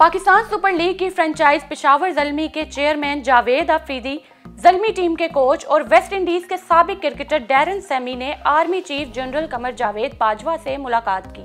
Pakistan super league की franchise Peshawar Zalmi के chairman Javed Afridi, Zalmi team के कोच और वेस्ट इंडीज़ के साबिक क्रिकेटर डैरन सेमी ने army chief general Qamar Javed Bajwa से मुलाकात की।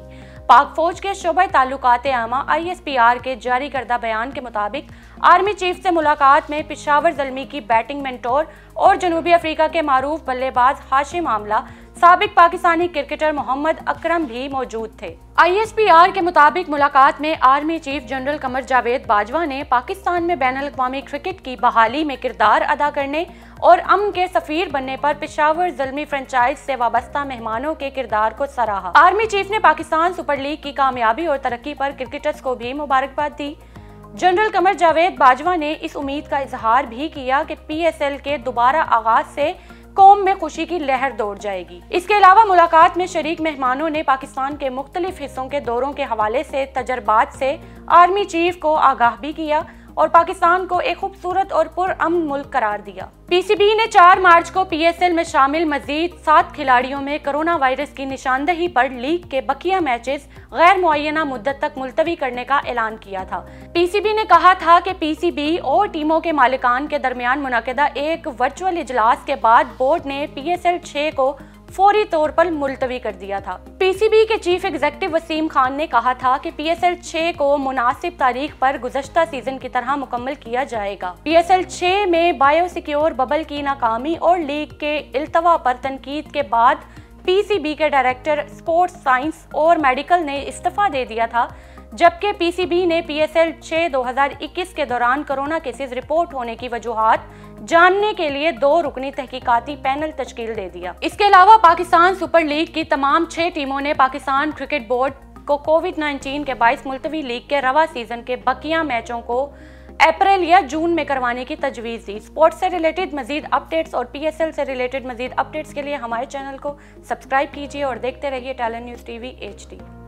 पाक फौज के शोबा ताल्लुकात आमा ISPR के जारी करदा बयान के मुताबिक आर्मी चीफ से मुलाकात में पेशावर ज़ल्मी की बैटिंग मेंटोर और जनूबी अफ्रीका के मारूफ बल्लेबाज हाशिम अमला, साबिक पाकिस्तानी क्रिकेटर मोहम्मद अक्रम भी मौजूद थे। ISPR के मुताबिक मुलाकात में army chief general Qamar Javed Bajwa ने पाकिस्तान में बैनुल-अक़वामी क्रिकेट की बहाली में किरदार अदा करने और अमन के सफीर बनने पर पेशावर ज़ल्मी फ्रेंचाइज से वाबस्ता मेहमानों के किरदार को सराहा। आर्मी चीफ ने पाकिस्तान सुपर लीग की कामयाबी और तरक्की पर क्रिकेटर्स को भी मुबारकबाद दी। जनरल कमर जावेद बाजवा ने इस उम्मीद का इजहार भी किया कि PSL के दोबारा आगाज से कौम में खुशी की लहर दौड़ जाएगी। इसके अलावा मुलाकात में शरीक मेहमानों ने पाकिस्तान के मुख्तलिफ हिस्सों के दौरों के हवाले से तजर्बात से आर्मी चीफ को आगाह भी किया और पाकिस्तान को एक खूबसूरत और पुरअमन मुल्क करार दिया। PCB ने 4 मार्च को PSL में शामिल मजीद 7 खिलाड़ियों में कोरोना वायरस की निशानदेही पर लीग के बकिया मैचेस गैर मुअय्यना मुद्दत तक मुलतवी करने का ऐलान किया था। PCB ने कहा था कि PCB और टीमों के मालिकान के दरमियान मुनाकिदा एक वर्चुअल इजलास के बाद बोर्ड ने PSL 6 को फौरी तौर पर मुलतवी कर दिया था। PCB के चीफ एग्जीक्यूटिव वसीम खान ने कहा था कि PSL 6 को मुनासिब तारीख पर गुज़श्ता सीजन की तरह मुकम्मल किया जाएगा। PSL 6 में बायोसिक्योर बबल की नाकामी और लीग के इल्तवा पर तनकीद के बाद PCB के डायरेक्टर स्पोर्ट्स साइंस और मेडिकल ने इस्तीफा दे दिया था, जबकि PCB ने PSL 6 2021 के दौरान कोरोना केसेस रिपोर्ट होने की वजूहात जानने के लिए 2 रुकनी तहकीकाती पैनल तश्कील दे दिया। इसके अलावा पाकिस्तान सुपर लीग की तमाम 6 टीमों ने पाकिस्तान क्रिकेट बोर्ड को COVID-19 के बायस मुल्तवी लीग के रवा सीजन के बकिया मैचों को अप्रैल या जून में करवाने की तजवीज़ दी। स्पोर्ट्स से रिलेटेड मजीद अपडेट्स और PSL से रिलेटेड मजीद अपडेट्स के लिए हमारे चैनल को सब्सक्राइब कीजिए और देखते रहिए टैलेंट न्यूज़ TV HD।